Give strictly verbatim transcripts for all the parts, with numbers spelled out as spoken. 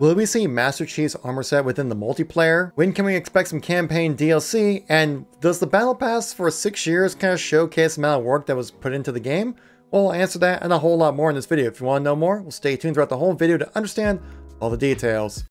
Will we see Master Chief's armor set within the multiplayer? When can we expect some campaign D L C? And does the Battle Pass for six years kind of showcase the amount of work that was put into the game? Well, I'll answer that and a whole lot more in this video. If you want to know more, well, stay tuned throughout the whole video to understand all the details.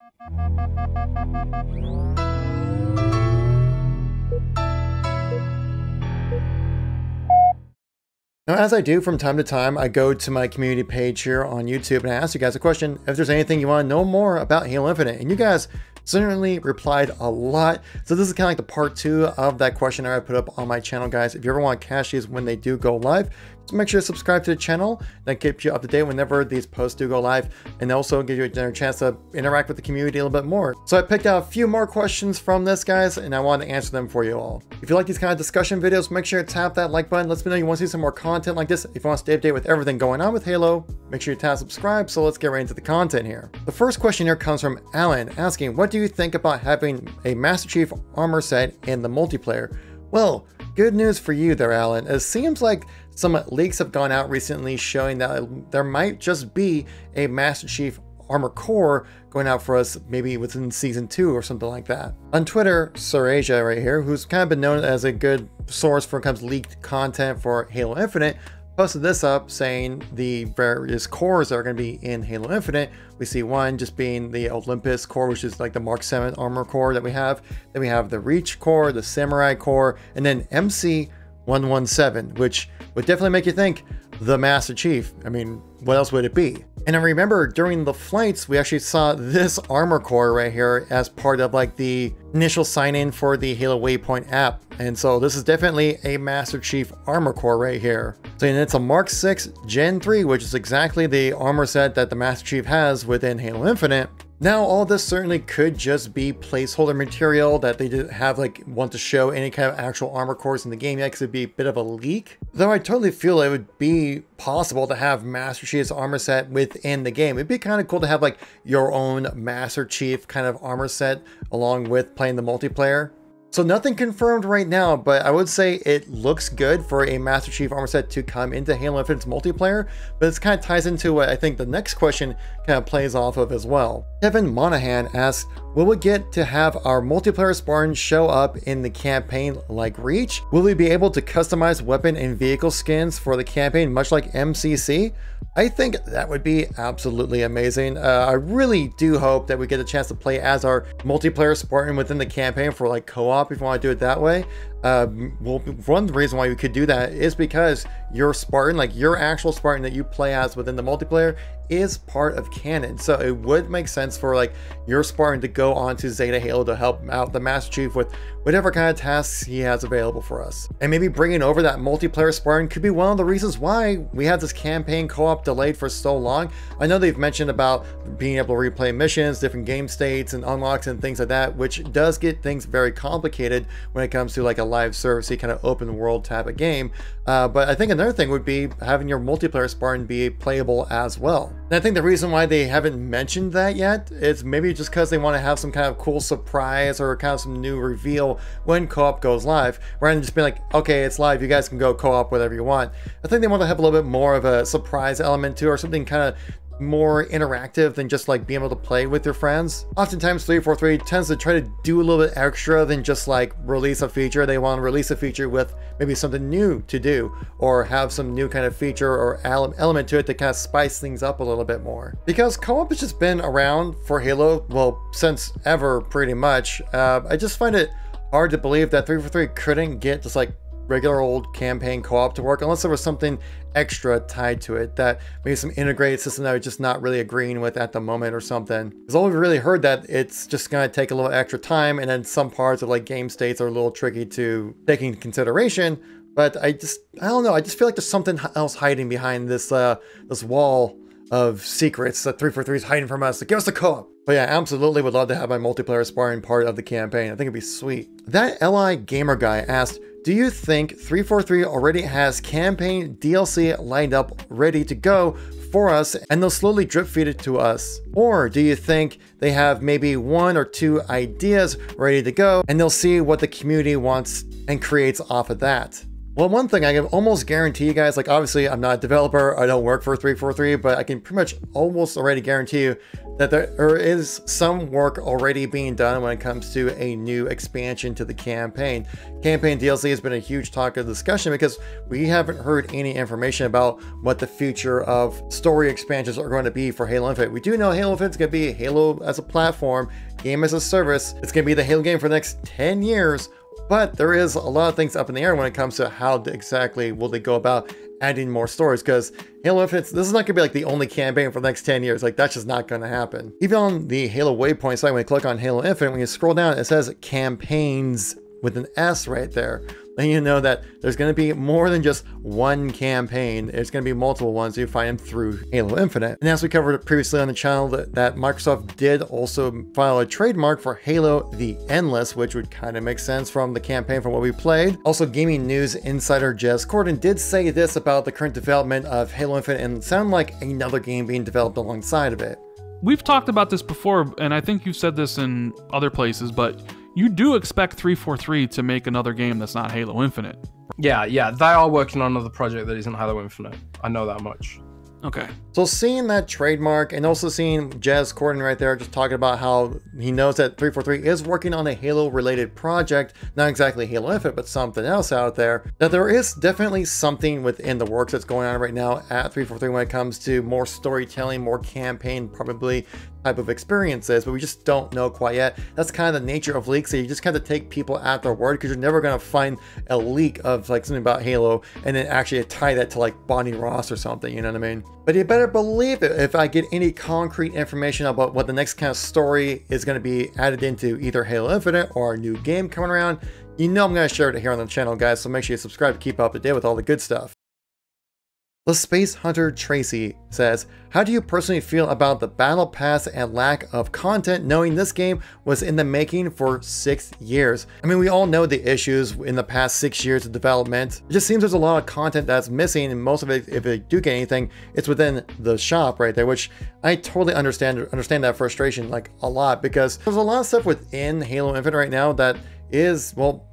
Now, as I do from time to time, I go to my community page here on YouTube and I ask you guys a question if there's anything you want to know more about Halo Infinite, and you guys certainly replied a lot. So this is kind of like the part two of that questionnaire I put up on my channel, guys. If you ever want to catch these when they do go live, so make sure to subscribe to the channel. That keeps you up to date whenever these posts do go live, and also gives you a chance to interact with the community a little bit more. So I picked out a few more questions from this, guys, and I wanted to answer them for you all. If you like these kind of discussion videos, make sure to tap that like button. Let me know you want to see some more content like this. If you want to stay up to date with everything going on with Halo, make sure you tap subscribe. So let's get right into the content here. The first question here comes from Alan, asking, what do you think about having a Master Chief armor set in the multiplayer? Well, good news for you there, Alan. It seems like some leaks have gone out recently showing that there might just be a Master Chief armor core going out for us maybe within season two or something like that. On Twitter, Sir Asia right here, who's kind of been known as a good source for comes leaked content for Halo Infinite, posted this up saying the various cores that are going to be in Halo Infinite. We see one just being the Olympus core, which is like the Mark seven armor core that we have. Then we have the Reach core, the Samurai core, and then M C one seventeen, which would definitely make you think the Master Chief. I mean, what else would it be? And I remember during the flights, we actually saw this armor core right here as part of like the initial sign-in for the Halo Waypoint app. And so this is definitely a Master Chief armor core right here. So, and it's a Mark six Gen three, which is exactly the armor set that the Master Chief has within Halo Infinite. Now, all this certainly could just be placeholder material that they didn't have, like, want to show any kind of actual armor cores in the game yet, because it'd be a bit of a leak. Though I totally feel it would be possible to have Master Chief's armor set within the game. It'd be kind of cool to have, like, your own Master Chief kind of armor set along with playing the multiplayer. So nothing confirmed right now, but I would say it looks good for a Master Chief armor set to come into Halo Infinite's multiplayer, but this kind of ties into what I think the next question kind of plays off of as well. Kevin Monahan asks, will we get to have our multiplayer Spartan show up in the campaign like Reach? Will we be able to customize weapon and vehicle skins for the campaign much like M C C? I think that would be absolutely amazing. Uh, I really do hope that we get a chance to play as our multiplayer Spartan within the campaign for like co-op, if you want to do it that way. Uh, well, one reason why you could do that is because your Spartan, like your actual Spartan that you play as within the multiplayer, is part of canon. So it would make sense for like your Spartan to go on to Zeta Halo to help out the Master Chief with whatever kind of tasks he has available for us. And maybe bringing over that multiplayer Spartan could be one of the reasons why we had this campaign co-op delayed for so long. I know they've mentioned about being able to replay missions, different game states and unlocks and things like that, which does get things very complicated when it comes to like a live servicey kind of open world type of game. Uh, but I think another thing would be having your multiplayer Spartan be playable as well. And I think the reason why they haven't mentioned that yet is maybe just because they want to have some kind of cool surprise or kind of some new reveal when co-op goes live, rather than just being like, okay, it's live, you guys can go co-op whatever you want. I think they want to have a little bit more of a surprise element to, or something kind of more interactive than just like being able to play with your friends. Oftentimes three forty-three tends to try to do a little bit extra than just like release a feature. They want to release a feature with maybe something new to do, or have some new kind of feature or element to it to kind of spice things up a little bit more. Because co-op has just been around for Halo, well, since ever pretty much. Uh, I just find it hard to believe that three forty-three couldn't get just like regular old campaign co-op to work, unless there was something extra tied to it, that maybe some integrated system that we're just not really agreeing with at the moment or something. Because all we've really heard that it's just going to take a little extra time, and then some parts of like game states are a little tricky to take into consideration. But I just, I don't know, I just feel like there's something else hiding behind this uh, this wall of secrets that three forty-three is hiding from us. Like, give us the co-op. But yeah, absolutely would love to have my multiplayer Spartan part of the campaign. I think it'd be sweet. That L I Gamer guy asked, do you think three forty-three already has campaign D L C lined up ready to go for us, and they'll slowly drip feed it to us? Or do you think they have maybe one or two ideas ready to go, and they'll see what the community wants and creates off of that? Well, one thing I can almost guarantee you guys, like obviously I'm not a developer, I don't work for three forty-three, but I can pretty much almost already guarantee you that there is some work already being done when it comes to a new expansion to the campaign. Campaign D L C has been a huge talk of discussion because we haven't heard any information about what the future of story expansions are going to be for Halo Infinite. We do know Halo Infinite is going to be Halo as a platform, game as a service. It's going to be the Halo game for the next ten years. But there is a lot of things up in the air when it comes to how exactly will they go about adding more stories, because Halo Infinite, this is not going to be like the only campaign for the next ten years. Like, that's just not going to happen. Even on the Halo Waypoint site, when you click on Halo Infinite, when you scroll down, it says campaigns with an S right there. Then you know that there's going to be more than just one campaign. It's going to be multiple ones. You find them through Halo Infinite. And as we covered previously on the channel, that, that Microsoft did also file a trademark for Halo The Endless, which would kind of make sense from the campaign from what we played. Also, gaming news insider Jez Corden did say this about the current development of Halo Infinite and sound like another game being developed alongside of it. We've talked about this before, and I think you've said this in other places, but you do expect three forty-three to make another game that's not Halo Infinite. Yeah, yeah, they are working on another project that isn't Halo Infinite. I know that much. Okay. So seeing that trademark and also seeing Jez Corden right there just talking about how he knows that three forty-three is working on a Halo-related project, not exactly Halo Infinite, but something else out there, that there is definitely something within the works that's going on right now at three forty-three when it comes to more storytelling, more campaign, probably type of experiences, but we just don't know quite yet. That's kind of the nature of leaks, so you just kind of take people at their word, because you're never going to find a leak of like something about Halo and then actually tie that to like Bonnie Ross or something, you know what I mean? But you better believe it, if I get any concrete information about what the next kind of story is going to be added into either Halo Infinite or a new game coming around, you know I'm going to share it here on the channel, guys, so make sure you subscribe to keep up to date with all the good stuff. The Space Hunter Tracy says, how do you personally feel about the battle pass and lack of content, knowing this game was in the making for six years? I mean, we all know the issues in the past six years of development. It just seems there's a lot of content that's missing, and most of it, if they do get anything, it's within the shop right there, which I totally understand, understand that frustration like a lot, because there's a lot of stuff within Halo Infinite right now that is, well,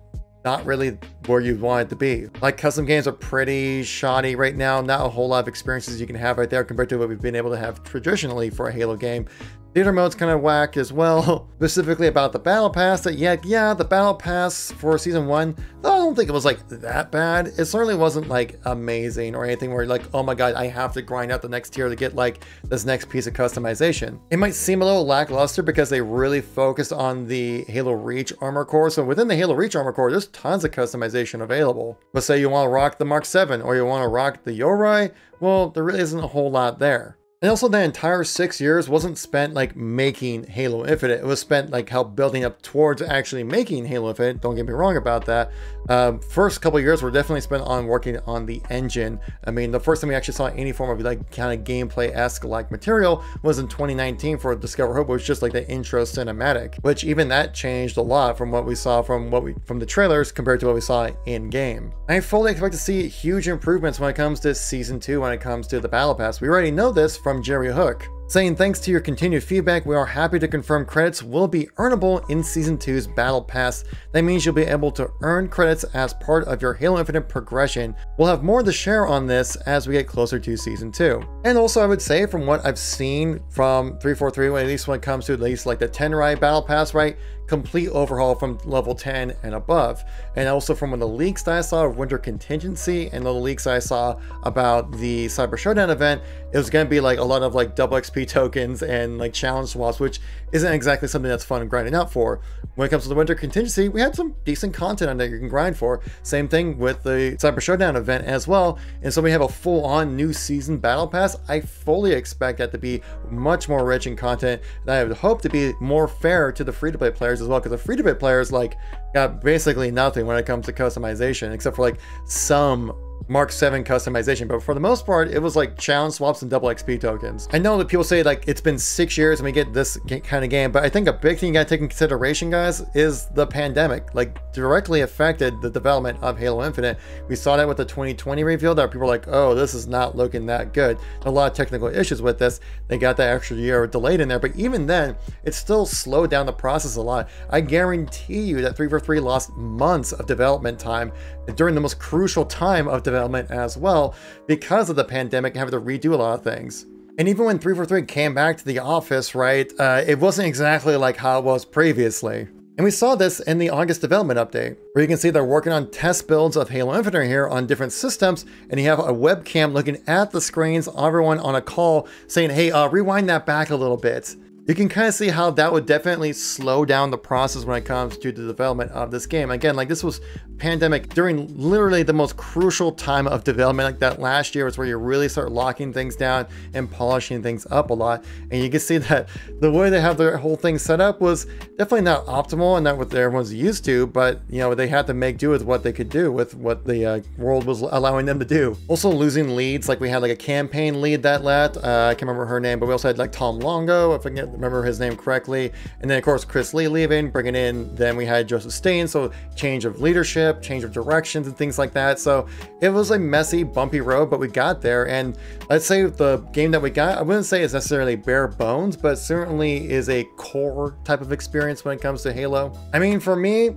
not really where you want it to be. Like, custom games are pretty shoddy right now. Not a whole lot of experiences you can have right there compared to what we've been able to have traditionally for a Halo game. Theater mode's kind of whack as well. Specifically about the battle pass, that yeah, yeah, the battle pass for season one, though I don't think it was like that bad. It certainly wasn't like amazing or anything where you're like, oh my God, I have to grind out the next tier to get like this next piece of customization. It might seem a little lackluster because they really focused on the Halo Reach armor core. So within the Halo Reach armor core, there's tons of customization available. But say you want to rock the Mark seven or you want to rock the Yorai, well, there really isn't a whole lot there. And also, the entire six years wasn't spent like making Halo Infinite. It was spent like help building up towards actually making Halo Infinite. Don't get me wrong about that. Uh, first couple years were definitely spent on working on the engine. I mean, the first time we actually saw any form of like kind of gameplay-esque like material was in twenty nineteen for Discover Hope, which just like the intro cinematic, which even that changed a lot from what we saw from what we from the trailers compared to what we saw in game. I fully expect to see huge improvements when it comes to season two, when it comes to the battle pass. We already know this from Jerry Hook, saying, thanks to your continued feedback, we are happy to confirm credits will be earnable in Season two's Battle Pass. That means you'll be able to earn credits as part of your Halo Infinite progression. We'll have more to share on this as we get closer to Season two. And also, I would say from what I've seen from three forty-three, at least when it comes to at least like the Tenrai Battle Pass, right? Complete overhaul from level ten and above. And also from the leaks that I saw of Winter Contingency and the leaks I saw about the Cyber Showdown event, it was going to be like a lot of like double X P tokens and like challenge swaps, which isn't exactly something that's fun grinding out for. When it comes to the Winter Contingency, we had some decent content on that you can grind for. Same thing with the Cyber Showdown event as well. And so we have a full-on new season battle pass. I fully expect that to be much more rich in content, and I would hope to be more fair to the free-to-play players as well, because the free-to-play players like got basically nothing when it comes to customization, except for like some Mark seven customization, but for the most part, it was like challenge swaps and double X P tokens. I know that people say like it's been six years and we get this kind of game, but I think a big thing you gotta take into consideration, guys, is the pandemic, like directly affected the development of Halo Infinite. We saw that with the twenty twenty reveal that people were like, oh, this is not looking that good. A lot of technical issues with this. They got that extra year delayed in there, but even then, it still slowed down the process a lot. I guarantee you that three forty-three lost months of development time during the most crucial time of development as well, because of the pandemic and having to redo a lot of things. And even when three forty-three came back to the office, right, uh, it wasn't exactly like how it was previously. And we saw this in the August development update, where you can see they're working on test builds of Halo Infinite here on different systems, and you have a webcam looking at the screens, everyone on a call saying, hey, uh, rewind that back a little bit. You can kind of see how that would definitely slow down the process when it comes to the development of this game. Again, like this was pandemic during literally the most crucial time of development, like that last year was where you really start locking things down and polishing things up a lot. And you can see that the way they have their whole thing set up was definitely not optimal and not what everyone's used to, but you know, they had to make do with what they could do with what the uh, world was allowing them to do. Also losing leads, like we had like a campaign lead that left, uh, I can't remember her name, but we also had like Tom Longo, if I get remember his name correctly, and then of course Chris Lee leaving, bringing in, then we had Joseph Staten, so change of leadership, change of directions and things like that. So it was a messy, bumpy road, but we got there. And let's say the game that we got, I wouldn't say it's necessarily bare bones, but certainly is a core type of experience when it comes to Halo. I mean, for me,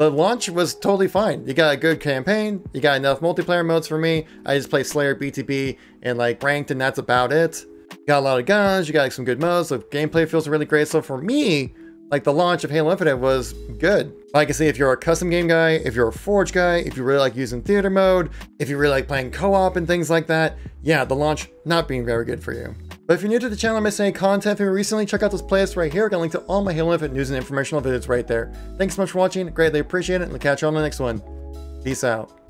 the launch was totally fine. You got a good campaign, you got enough multiplayer modes for me. I just play Slayer, B T B, and like ranked, and that's about it. Got a lot of guns, you got like some good modes, so gameplay feels really great. So for me, like the launch of Halo Infinite was good. Like I say, if you're a custom game guy, if you're a Forge guy, if you really like using theater mode, if you really like playing co-op and things like that, yeah, the launch not being very good for you. But if you're new to the channel and missing any content from me recently, check out this playlist right here. I got a link to all my Halo Infinite news and informational videos right there. Thanks so much for watching, greatly appreciate it, and I'll catch you on the next one. Peace out.